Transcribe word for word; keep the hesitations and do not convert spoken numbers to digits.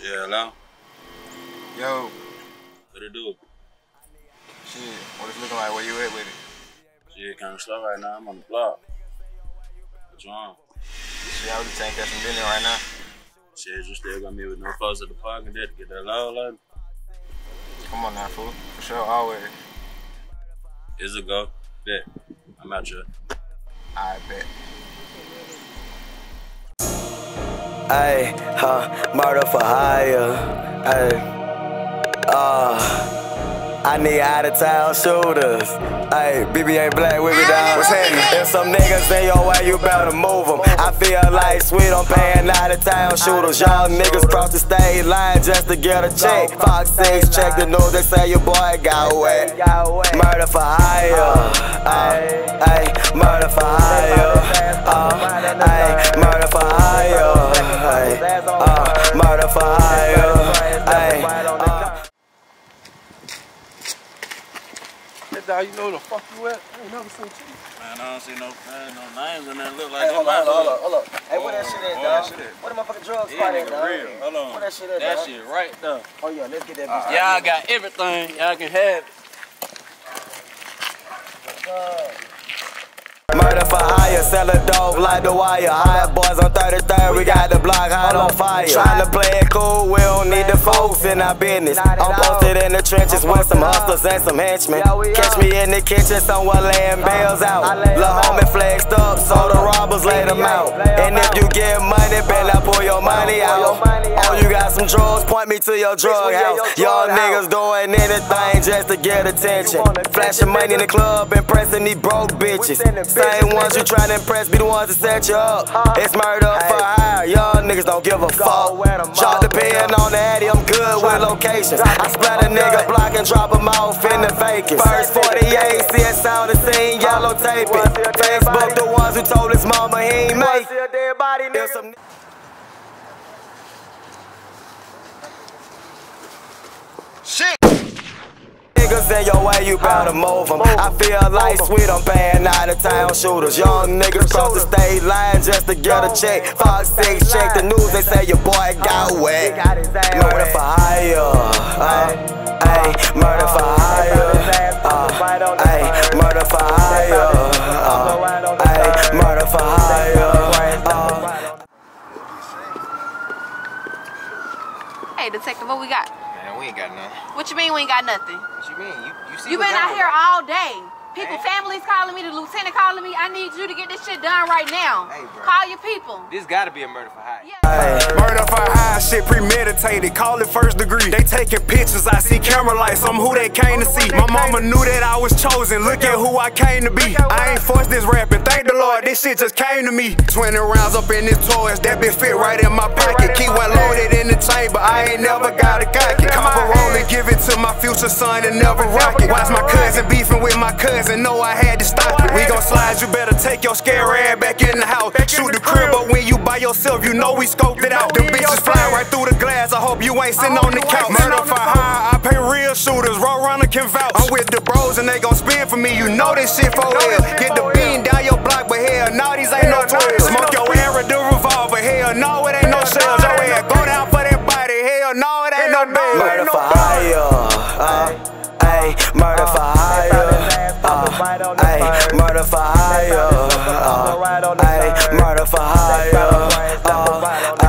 Yeah, hello? Yo. What it do? Shit, what it's looking like? Where you at with it? Shit, kind of slow right now. I'm on the block. What you on? Shit, I was just taking care of some business right now. Shit, you still got me with no folks at the park and that to get that loud, like? Come on now, fool. For sure, always. It's a go. Bet. I'm out here. I bet. Ayy, huh, murder for hire, ayy, uh, I need out of town shooters, ayy, B B A Blakk with me down. What's happening? If some niggas in your way, you better move them. I feel like sweet, I'm paying out of town shooters. Y'all niggas cross the state line just to get a check. Fox six, check the news, they say your boy got away. Murder for hire, uh, ayy, murder for hire, uh, ayy, murder for hire. Uh, murder for hire, ayy. Uh. That dog, you know who the fuck you at? I ain't never seen you. Man, I don't see no, no names in there that look like hey, hold on, hold on, hold on. Hey, where that shit at, dog? Where the motherfucking drugs spot at, dog? Real. Hold on. Where that shit at, dog? That shit right there. Oh, yeah, let's get that bitch. Y'all right, got everything. Y'all can have it. Uh, Murder for hire, sellin' dope like the wire. High boys on thirty-third, we got the block hot on fire. Tryna play it cool, we don't need the folks in our business. I'm posted in the trenches with some hustlers and some henchmen. Catch me in the kitchen, somewhere laying bells out. Lil' homie flexed up, so the robbers laid them out. And if you get money, better pull your money out. Oh, you got some drugs, point me to your drug house. Y'all niggas doing anything just to get attention. Flashing money in the club, impressing these broke bitches. Same ones you tryna impress be the ones that set you up. It's murder for hire, y'all niggas don't give a fuck. Y'all depend on the Addy, I'm good with locations. I splat a nigga block and drop him off in the vacant. First forty-eight, see it sound and seen yellow taping. Facebook the ones who told his mama he ain't make it. Shit! Niggas in your way, you better move them. I feel like sweet, I'm paying out of town shooters. Young niggas cross the state line just to get a check. Fox six, check the news, they say your boy got wet. Murder for hire, uh, ayy, murder for hire, uh, ayy, murder for hire, uh, ayy, murder for hire, uh. Hey, detective, what we got? We ain't got nothing. What you mean we ain't got nothing? What you mean? You, you see you been out here right? All day. People, hey. Families calling me, the lieutenant calling me. I need you to get this shit done right now. Hey, bro. Call your people. This gotta be a murder for hire. Yeah. Hey. Murder for hire, shit premeditated. Call it first degree. They taking pictures. I see camera lights. I'm who they came to see. My mama knew that I was chosen. Look at who I came to be. I ain't forced this rapping. Thank the Lord, this shit just came to me. twenty rounds up in this toys. That bitch fit right in my pocket. Keep well loaded in the chamber. I ain't never got a cock it. Copperone and give it to my future son and never rock it. Watch my cousin beefing with my cousin. And know I had to stop it. We gon' slide, you better take your scare ass back in the house. Shoot the crib, but when you by yourself, you know we scoped it out. The bitches fly right through the glass, I hope you ain't sitting on the couch. Murder for hire, I pay real shooters, Road Runner can vouch. I'm with the bros and they gon' spin for me, you know this shit for real. Get the bean down your block, but hell, nah, these ain't no twirls. Smoke your air with the revolver, hell, no, it ain't no shells. Your ass go down for that body, hell, no, it ain't no bed. Murder for hire, ayy, murder for hire, uh, ayy, murder for hire, uh, ayy, murder for hire, uh,